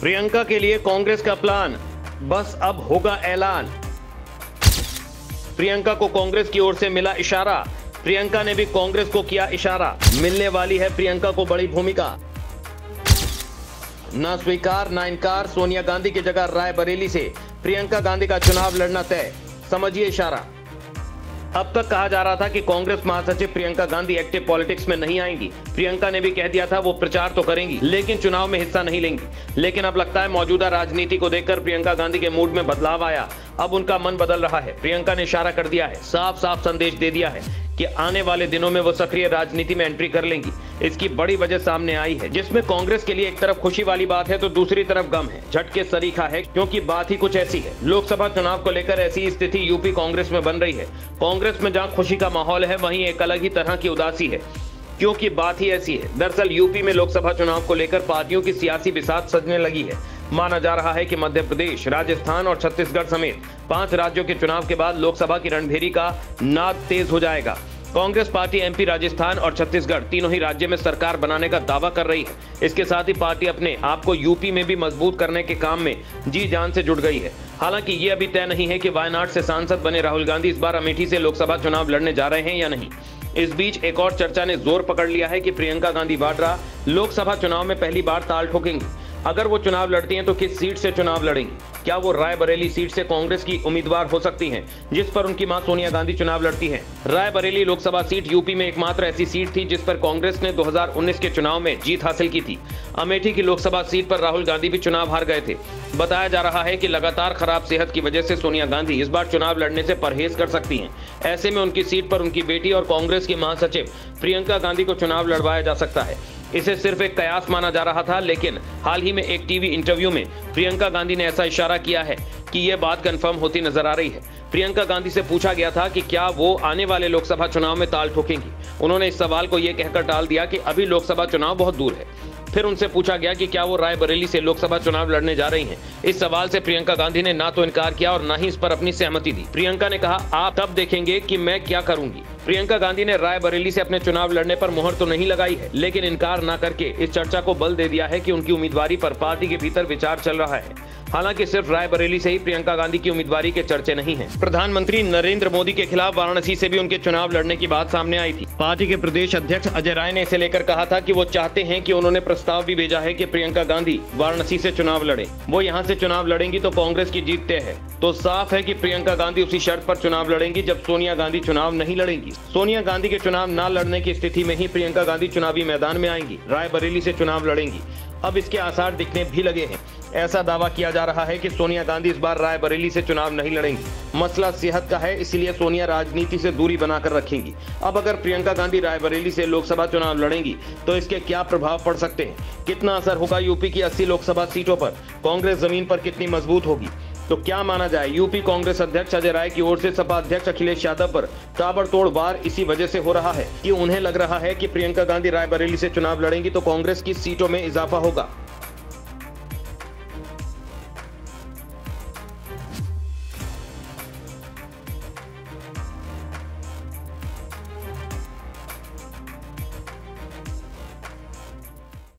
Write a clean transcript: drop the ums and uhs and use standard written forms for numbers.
प्रियंका के लिए कांग्रेस का प्लान, बस अब होगा ऐलान। प्रियंका को कांग्रेस की ओर से मिला इशारा, प्रियंका ने भी कांग्रेस को किया इशारा। मिलने वाली है प्रियंका को बड़ी भूमिका। ना स्वीकार ना इनकार, सोनिया गांधी की जगह रायबरेली से प्रियंका गांधी का चुनाव लड़ना तय, समझिए इशारा। अब तक कहा जा रहा था कि कांग्रेस महासचिव प्रियंका गांधी एक्टिव पॉलिटिक्स में नहीं आएंगी। प्रियंका ने भी कह दिया था वो प्रचार तो करेंगी लेकिन चुनाव में हिस्सा नहीं लेंगी। लेकिन अब लगता है मौजूदा राजनीति को देखकर प्रियंका गांधी के मूड में बदलाव आया, अब उनका मन बदल रहा है। प्रियंका ने इशारा कर दिया है, साफ साफ संदेश दे दिया है कि आने वाले दिनों में वो सक्रिय राजनीति में एंट्री कर लेंगी। इसकी बड़ी वजह सामने आई है, जिसमें कांग्रेस के लिए एक तरफ खुशी वाली बात है तो दूसरी तरफ गम है, झटके सरीखा है, क्योंकि बात ही कुछ ऐसी है। लोकसभा चुनाव को लेकर ऐसी स्थिति यूपी कांग्रेस में बन रही है। कांग्रेस में जहाँ खुशी का माहौल है वहीं एक अलग ही तरह की उदासी है, क्योंकि बात ही ऐसी है। दरअसल यूपी में लोकसभा चुनाव को लेकर पार्टियों की सियासी बिसात सजने लगी है। माना जा रहा है कि मध्य प्रदेश, राजस्थान और छत्तीसगढ़ समेत 5 राज्यों के चुनाव के बाद लोकसभा की रणभेरी का नाद तेज हो जाएगा। कांग्रेस पार्टी एमपी राजस्थान और छत्तीसगढ़ तीनों ही राज्य में सरकार बनाने का दावा कर रही है। इसके साथ ही पार्टी अपने आप को यूपी में भी मजबूत करने के काम में जी जान से जुट गई है। हालांकि ये अभी तय नहीं है कि वायनाड से सांसद बने राहुल गांधी इस बार अमेठी से लोकसभा चुनाव लड़ने जा रहे हैं या नहीं। इस बीच एक और चर्चा ने जोर पकड़ लिया है कि प्रियंका गांधी वाड्रा लोकसभा चुनाव में पहली बार ताल ठोकेंगी। अगर वो चुनाव लड़ती हैं तो किस सीट से चुनाव लड़ेंगी? क्या वो रायबरेली सीट से कांग्रेस की उम्मीदवार हो सकती हैं, जिस पर उनकी मां सोनिया गांधी चुनाव लड़ती हैं? रायबरेली लोकसभा सीट यूपी में एकमात्र ऐसी सीट थी जिस पर कांग्रेस ने 2019 के चुनाव में जीत हासिल की थी। अमेठी की लोकसभा सीट पर राहुल गांधी भी चुनाव हार गए थे। बताया जा रहा है कि लगातार खराब सेहत की वजह से सोनिया गांधी इस बार चुनाव लड़ने से परहेज कर सकती हैं। ऐसे में उनकी सीट पर उनकी बेटी और कांग्रेस की महासचिव प्रियंका गांधी को चुनाव लड़वाया जा सकता है। इसे सिर्फ एक कयास माना जा रहा था, लेकिन हाल ही में एक टीवी इंटरव्यू में प्रियंका गांधी ने ऐसा इशारा किया है कि यह बात कंफर्म होती नजर आ रही है। प्रियंका गांधी से पूछा गया था कि क्या वो आने वाले लोकसभा चुनाव में ताल ठोकेंगी। उन्होंने इस सवाल को यह कहकर टाल दिया कि अभी लोकसभा चुनाव बहुत दूर है। फिर उनसे पूछा गया कि क्या वो रायबरेली से लोकसभा चुनाव लड़ने जा रही हैं। इस सवाल से प्रियंका गांधी ने ना तो इनकार किया और ना ही इस पर अपनी सहमति दी। प्रियंका ने कहा, आप तब देखेंगे कि मैं क्या करूंगी। प्रियंका गांधी ने रायबरेली से अपने चुनाव लड़ने पर मुहर तो नहीं लगाई है, लेकिन इनकार ना करके इस चर्चा को बल दे दिया है कि उनकी उम्मीदवारी पर पार्टी के भीतर विचार चल रहा है। हालांकि सिर्फ रायबरेली से ही प्रियंका गांधी की उम्मीदवारी के चर्चे नहीं हैं। प्रधानमंत्री नरेंद्र मोदी के खिलाफ वाराणसी से भी उनके चुनाव लड़ने की बात सामने आई थी। पार्टी के प्रदेश अध्यक्ष अजय राय ने इसे लेकर कहा था कि वो चाहते हैं कि उन्होंने प्रस्ताव भी भेजा है कि प्रियंका गांधी वाराणसी से चुनाव लड़े। वो यहाँ से चुनाव लड़ेंगी तो कांग्रेस की जीत तय है। तो साफ है कि प्रियंका गांधी उसी शर्त पर चुनाव लड़ेंगी जब सोनिया गांधी चुनाव नहीं लड़ेंगी। सोनिया गांधी के चुनाव न लड़ने की स्थिति में ही प्रियंका गांधी चुनावी मैदान में आएंगी, रायबरेली से चुनाव लड़ेंगी। अब इसके आसार दिखने भी लगे हैं। ऐसा दावा किया जा रहा है कि सोनिया गांधी इस बार रायबरेली से चुनाव नहीं लड़ेंगी। मसला सेहत का है, इसलिए सोनिया राजनीति से दूरी बनाकर रखेंगी। अब अगर प्रियंका गांधी रायबरेली से लोकसभा चुनाव लड़ेंगी तो इसके क्या प्रभाव पड़ सकते हैं? कितना असर होगा यूपी की 80 लोकसभा सीटों पर? कांग्रेस जमीन पर कितनी मजबूत होगी? तो क्या माना जाए, यूपी कांग्रेस अध्यक्ष अजय राय की ओर से सपा अध्यक्ष अखिलेश यादव पर ताबड़तोड़ वार इसी वजह से हो रहा है कि उन्हें लग रहा है कि प्रियंका गांधी रायबरेली से चुनाव लड़ेंगी तो कांग्रेस की सीटों में इजाफा होगा।